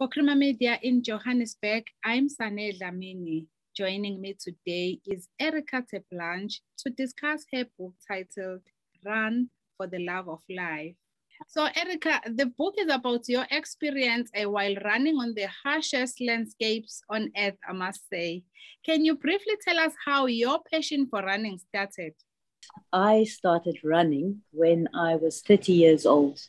For Creamer Media in Johannesburg, I'm Saneh Dlamini. Joining me today is Erica Terblanche to discuss her book titled Run for the Love of Life. So Erica, the book is about your experience while running on the harshest landscapes on earth, I must say. Can you briefly tell us how your passion for running started? I started running when I was 30 years old.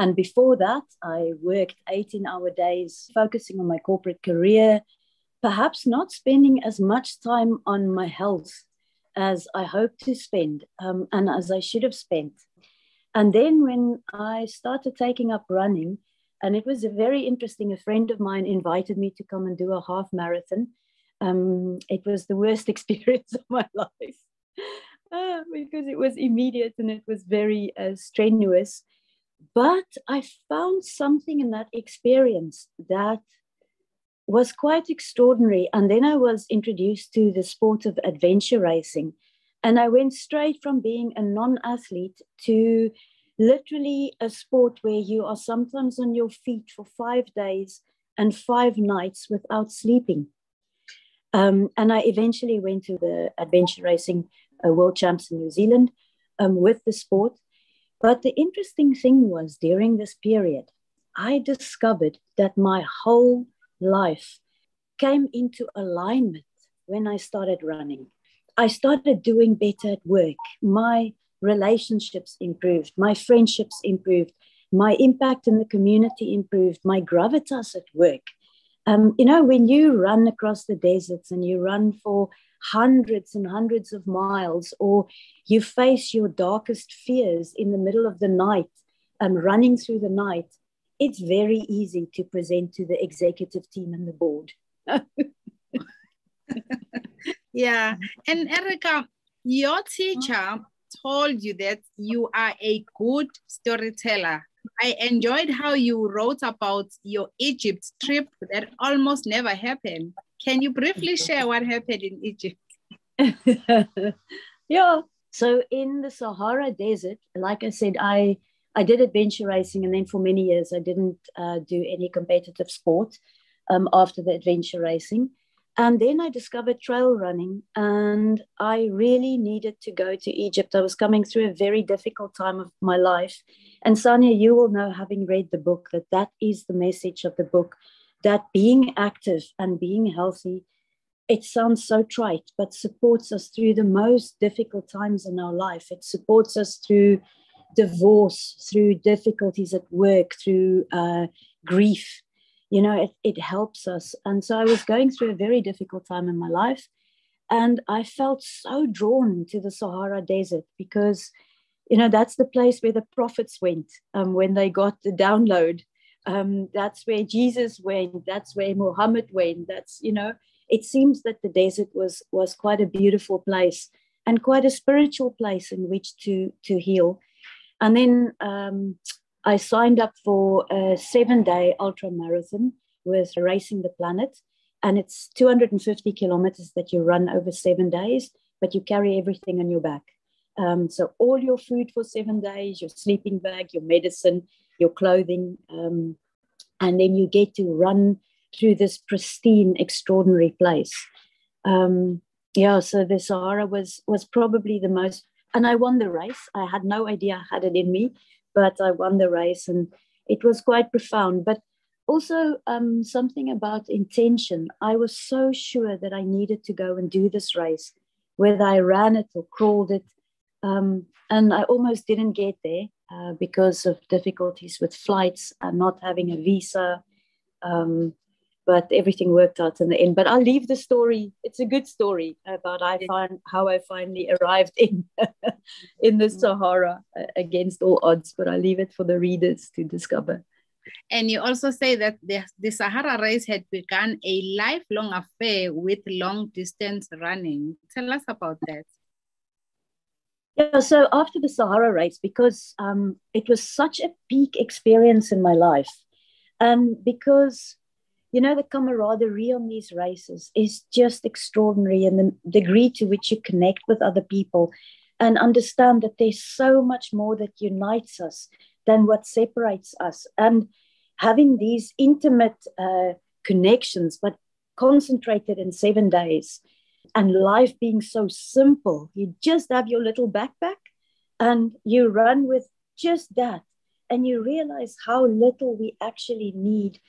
And before that, I worked 18-hour days, focusing on my corporate career, perhaps not spending as much time on my health as I hoped to spend and as I should have spent. And then when I started taking up running, and it was very interesting, a friend of mine invited me to come and do a half marathon. It was the worst experience of my life because it was immediate and it was very strenuous. But I found something in that experience that was quite extraordinary. And then I was introduced to the sport of adventure racing. And I went straight from being a non-athlete to literally a sport where you are sometimes on your feet for 5 days and 5 nights without sleeping. And I eventually went to the adventure racing world champs in New Zealand with the sport. But the interesting thing was, during this period, I discovered that my whole life came into alignment when I started running. I started doing better at work. My relationships improved. My friendships improved. My impact in the community improved. My gravitas at work. When you run across the deserts and you run for hundreds and hundreds of miles, or you face your darkest fears in the middle of the night and running through the night, it's very easy to present to the executive team and the board. Yeah. And Erica, your teacher told you that you are a good storyteller. I enjoyed how you wrote about your Egypt trip that almost never happened. Can you briefly share what happened in Egypt? Yeah. So in the Sahara Desert, like I said, I did adventure racing. And then for many years, I didn't do any competitive sport after the adventure racing. And then I discovered trail running, and I really needed to go to Egypt. I was coming through a very difficult time of my life. And Sanya, you will know, having read the book, that that is the message of the book, that being active and being healthy, it sounds so trite, but supports us through the most difficult times in our life. It supports us through divorce, through difficulties at work, through grief. You know, it helps us. And so I was going through a very difficult time in my life. And I felt so drawn to the Sahara Desert because, you know, that's the place where the prophets went when they got the download. That's where Jesus went. That's where Muhammad went. That's, you know, it seems that the desert was quite a beautiful place and quite a spiritual place in which to heal. And then I signed up for a 7-day ultra marathon with Racing the Planet, and it's 250 kilometers that you run over 7 days, but you carry everything on your back. So all your food for 7 days, your sleeping bag, your medicine, your clothing, and then you get to run through this pristine, extraordinary place. So the Sahara was probably the most, and I won the race. I had no idea I had it in me, but I won the race, and it was quite profound. But also something about intention. I was so sure that I needed to go and do this race, whether I ran it or crawled it. And I almost didn't get there because of difficulties with flights and not having a visa. But everything worked out in the end. But I'll leave the story. It's a good story about how I finally arrived in the Sahara against all odds. But I'll leave it for the readers to discover. And you also say that the Sahara race had begun a lifelong affair with long distance running. Tell us about that. Yeah, so after the Sahara race, because it was such a peak experience in my life, and because you know, the camaraderie on these races is just extraordinary, and the degree to which you connect with other people and understand that there's so much more that unites us than what separates us. And having these intimate connections, but concentrated in 7 days, and life being so simple. You just have your little backpack and you run with just that. And you realize how little we actually need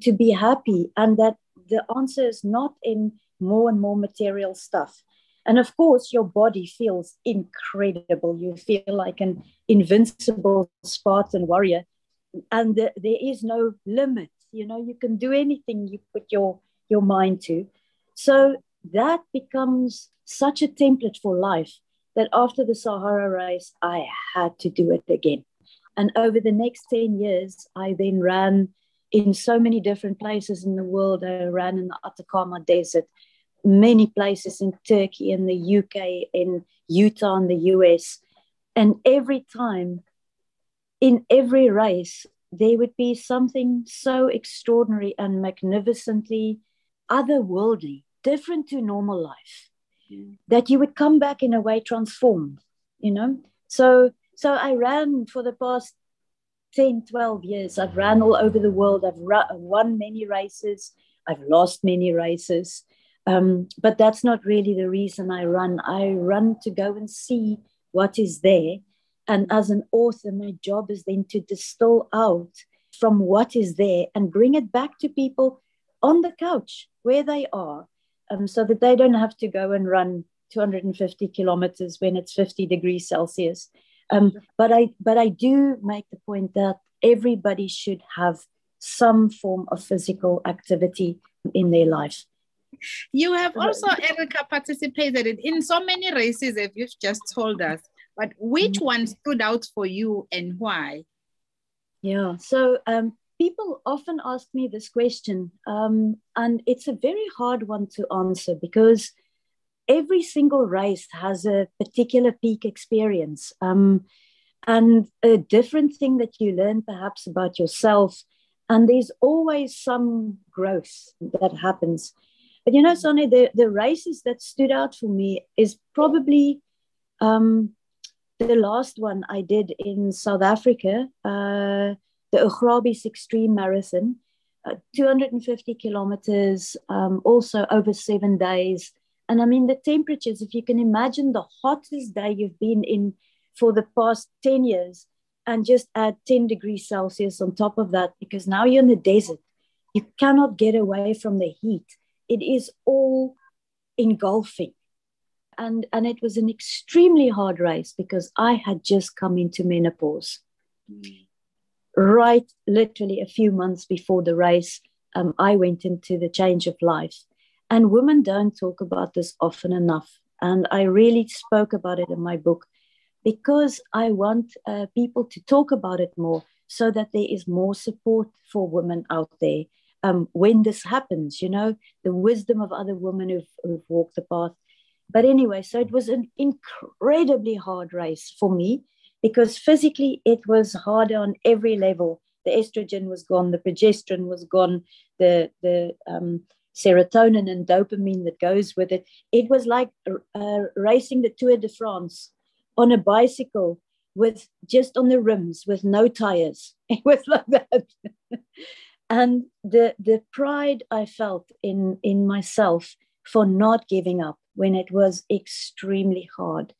to be happy, and that the answer is not in more and more material stuff. And of course, your body feels incredible. You feel like an invincible Spartan warrior, and there is no limit. You know, you can do anything you put your mind to. So that becomes such a template for life that after the Sahara race, I had to do it again. And over the next 10 years, I then ran in so many different places in the world. I ran in the Atacama Desert, many places in Turkey, in the UK, in Utah, in the US. And every time, in every race, there would be something so extraordinary and magnificently otherworldly, different to normal life, that you would come back in a way transformed, you know? So I ran for the past 10, 12 years. I've ran all over the world. I've won many races. I've lost many races. But that's not really the reason I run. I run to go and see what is there. And as an author, my job is then to distill out from what is there and bring it back to people on the couch where they are, so that they don't have to go and run 250 kilometers when it's 50 degrees Celsius. But I do make the point that everybody should have some form of physical activity in their life. You have also, Erica, participated in so many races, as you've just told us, but which one stood out for you and why? Yeah, so people often ask me this question, and it's a very hard one to answer because every single race has a particular peak experience, and a different thing that you learn perhaps about yourself. And there's always some growth that happens. But you know, Sonia, the races that stood out for me is probably the last one I did in South Africa, the Ukhahlamba Extreme Marathon, 250 kilometers, also over 7 days. And I mean, the temperatures, if you can imagine the hottest day you've been in for the past 10 years and just add 10 degrees Celsius on top of that, because now you're in the desert, you cannot get away from the heat. It is all engulfing. And it was an extremely hard race because I had just come into menopause, right? Literally a few months before the race, I went into the change of life. And women don't talk about this often enough. And I really spoke about it in my book because I want people to talk about it more so that there is more support for women out there when this happens, you know, the wisdom of other women who've walked the path. But anyway, so it was an incredibly hard race for me because physically it was harder on every level. The estrogen was gone, the progesterone was gone, the serotonin and dopamine that goes with it. It was like racing the Tour de France on a bicycle with just on the rims, with no tires. It was like that. And the pride I felt in myself for not giving up when it was extremely hard.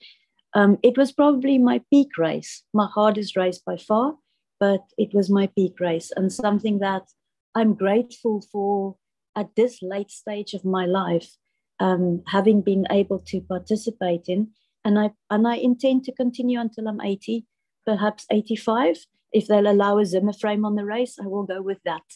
It was probably my peak race, my hardest race by far, but it was my peak race and something that I'm grateful for at this late stage of my life, having been able to participate in, and I intend to continue until I'm 80, perhaps 85. If they'll allow a Zimmer frame on the race, I will go with that.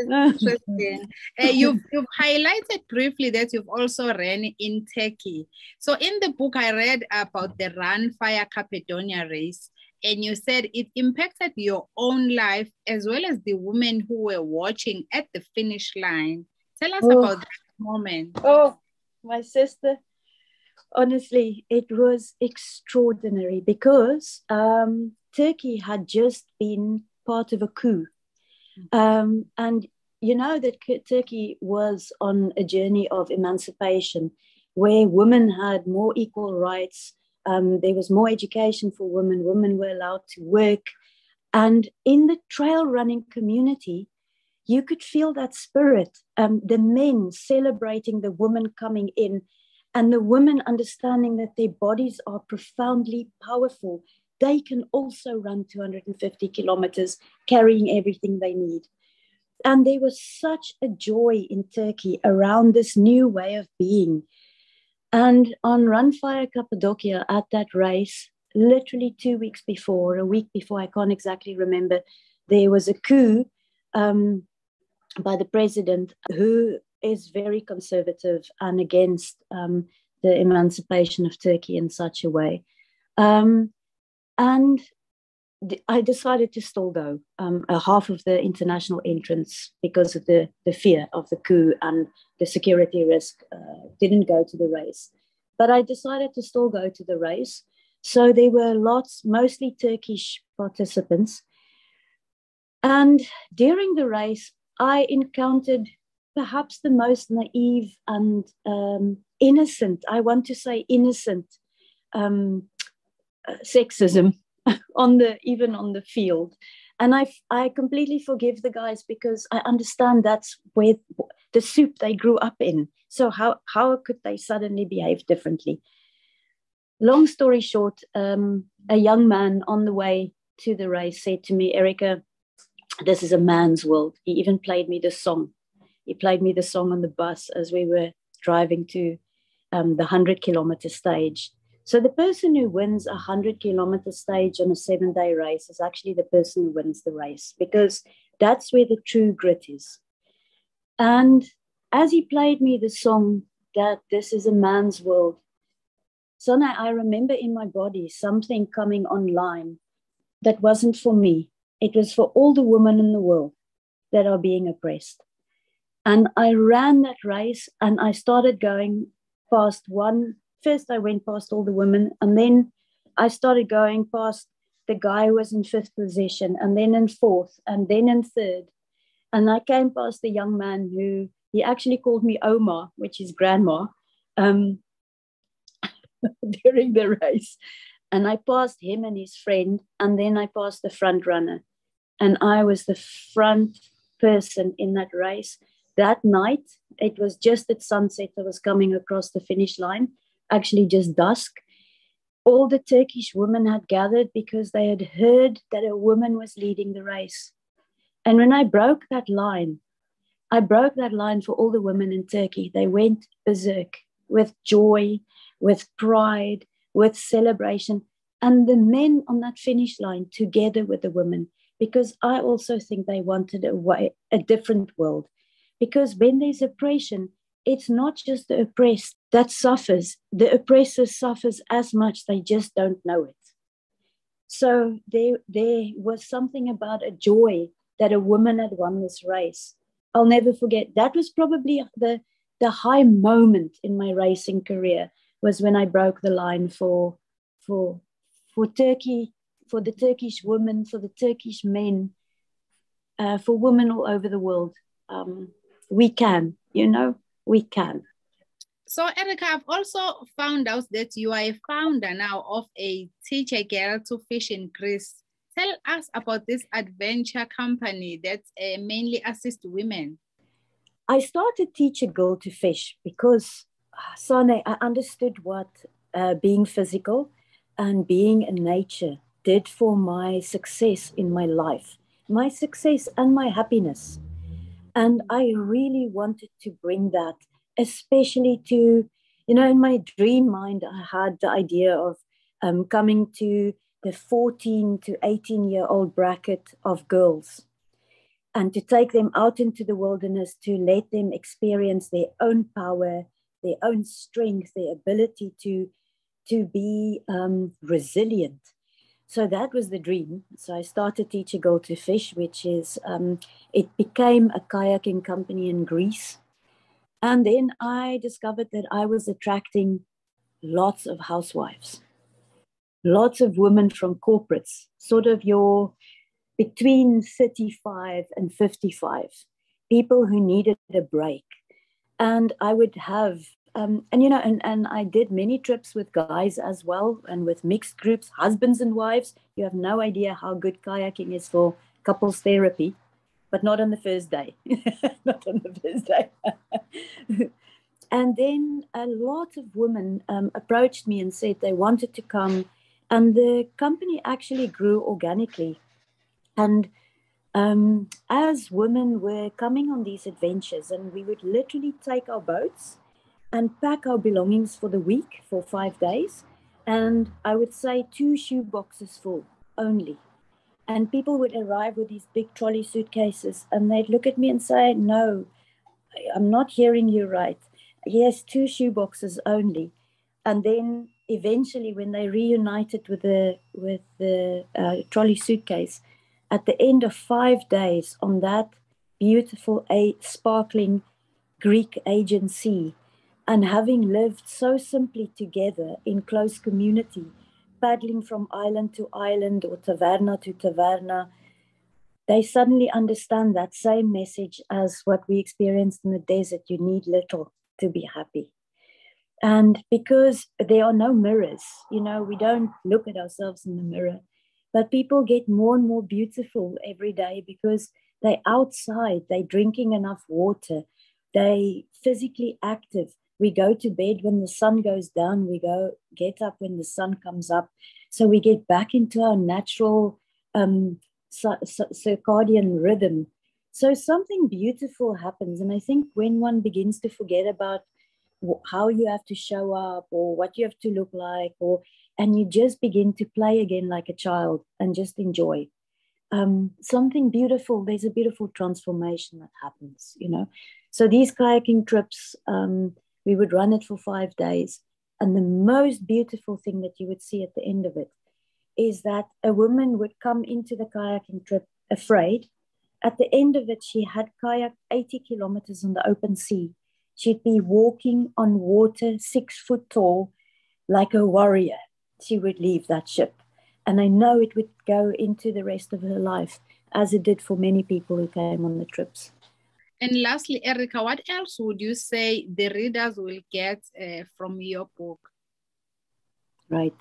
Interesting. You've highlighted briefly that you've also ran in Turkey. So in the book, I read about the Runfire Cappadocia race. And you said it impacted your own life as well as the women who were watching at the finish line. Tell us about that moment. Oh, my sister, honestly, it was extraordinary because Turkey had just been part of a coup. And you know that Turkey was on a journey of emancipation where women had more equal rights, There was more education for women. Women were allowed to work. And in the trail running community, you could feel that spirit, the men celebrating the women coming in and the women understanding that their bodies are profoundly powerful. They can also run 250 kilometers, carrying everything they need. And there was such a joy in Turkey around this new way of being. And on Runfire Cappadocia at that race, literally 2 weeks before, a week before, I can't exactly remember, there was a coup by the president, who is very conservative and against the emancipation of Turkey in such a way. And I decided to still go, half of the international entrants, because of the fear of the coup and the security risk, didn't go to the race. But I decided to still go to the race. So there were lots, mostly Turkish participants. And during the race, I encountered perhaps the most naive and innocent, I want to say innocent, sexism on the field. And I completely forgive the guys, because I understand that's where the soup they grew up in. So how could they suddenly behave differently? Long story short, a young man on the way to the race said to me, "Erica, this is a man's world." He even played me the song. He played me the song on the bus as we were driving to the 100-kilometer stage. So the person who wins a 100-kilometer stage on a 7-day race is actually the person who wins the race, because that's where the true grit is. And as he played me the song that this is a man's world, so now I remember in my body something coming online that wasn't for me. It was for all the women in the world that are being oppressed. And I ran that race, and I started going past one. First, I went past all the women, and then I started going past the guy who was in fifth position, and then in fourth, and then in third. And I came past the young man who, he actually called me Omar, which is grandma, during the race. And I passed him and his friend, and then I passed the front runner. And I was the front person in that race. That night, it was just at sunset, I was coming across the finish line. Actually just dusk. All the Turkish women had gathered because they had heard that a woman was leading the race. And when I broke that line for all the women in Turkey. They went berserk with joy, with pride, with celebration. And the men on that finish line together with the women, because I also think they wanted a different world. Because when there's oppression, it's not just the oppressed that suffers. The oppressor suffers as much, they just don't know it. So there was something about a joy that a woman had won this race. I'll never forget. That was probably the high moment in my racing career, was when I broke the line for Turkey, for the Turkish women, for the Turkish men, for women all over the world. We can, you know. We can. So, Erica, I've also found out that you are a founder now of a Teach a Girl to Fish in Greece. Tell us about this adventure company that mainly assists women. I started Teach a Girl to Fish because, Sane, I understood what being physical and being in nature did for my success in my life, my success and my happiness. And I really wanted to bring that, especially to, you know, in my dream mind, I had the idea of coming to the 14 to 18-year-old bracket of girls, and to take them out into the wilderness, to let them experience their own power, their own strength, their ability to be resilient. So that was the dream. So I started Teach a Girl to Fish, which is, it became a kayaking company in Greece. And then I discovered that I was attracting lots of housewives, lots of women from corporates, sort of your between 35 and 55, people who needed a break. And I would have And I did many trips with guys as well, and with mixed groups, husbands and wives. You have no idea how good kayaking is for couples therapy, but not on the first day. Not on the first day. And then a lot of women approached me and said they wanted to come, and the company actually grew organically. And as women were coming on these adventures, and we would literally take our boats and pack our belongings for the week, for 5 days. And I would say 2 shoeboxes full only. And people would arrive with these big trolley suitcases, and they'd look at me and say, no, I'm not hearing you right. Yes, 2 shoeboxes only. And then eventually when they reunited with the trolley suitcase, at the end of 5 days on that beautiful, sparkling Greek Aegean Sea, and having lived so simply together in close community, paddling from island to island or taverna to taverna, they suddenly understand that same message as what we experienced in the desert. You need little to be happy. And because there are no mirrors, we don't look at ourselves in the mirror, but people get more and more beautiful every day because they're outside, they're drinking enough water, they're physically active. We go to bed when the sun goes down, we go get up when the sun comes up. So we get back into our natural circadian rhythm. So something beautiful happens. And I think when one begins to forget about how you have to show up or what you have to look like, and you just begin to play again like a child and just enjoy. Something beautiful, there's a beautiful transformation that happens, So these kayaking trips, we would run it for 5 days. And the most beautiful thing that you would see at the end of it is that a woman would come into the kayaking trip afraid. At the end of it, she had kayaked 80 kilometers on the open sea. She'd be walking on water 6 foot tall like a warrior. She would leave that ship. And I know it would go into the rest of her life, as it did for many people who came on the trips. And lastly, Erica, what else would you say the readers will get from your book? Right.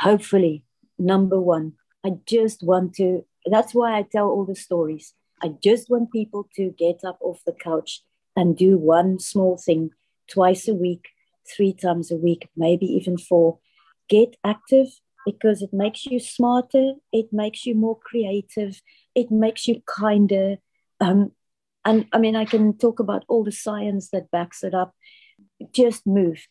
Hopefully, number one, that's why I tell all the stories. I just want people to get up off the couch and do one small thing twice a week, 3 times a week, maybe even 4. Get active, because it makes you smarter, it makes you more creative, it makes you kinder. And I mean, I can talk about all the science that backs it up. Just move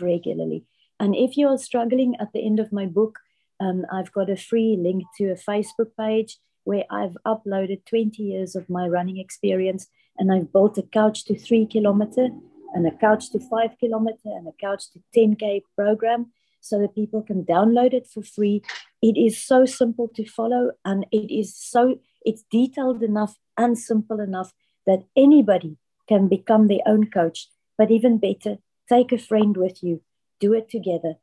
regularly. And if you are struggling, at the end of my book, I've got a free link to a Facebook page where I've uploaded 20 years of my running experience. And I've built a couch to 3 kilometer and a couch to 5 kilometer and a couch to 10K program so that people can download it for free. It is so simple to follow, and it's detailed enough and simple enough that anybody can become their own coach. But even better, take a friend with you, do it together,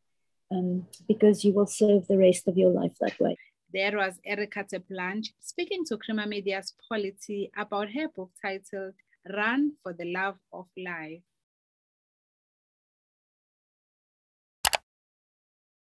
because you will serve the rest of your life that way. There was Erica Terblanche speaking to Creamer Media's Polity about her book titled Run for the Love of Life.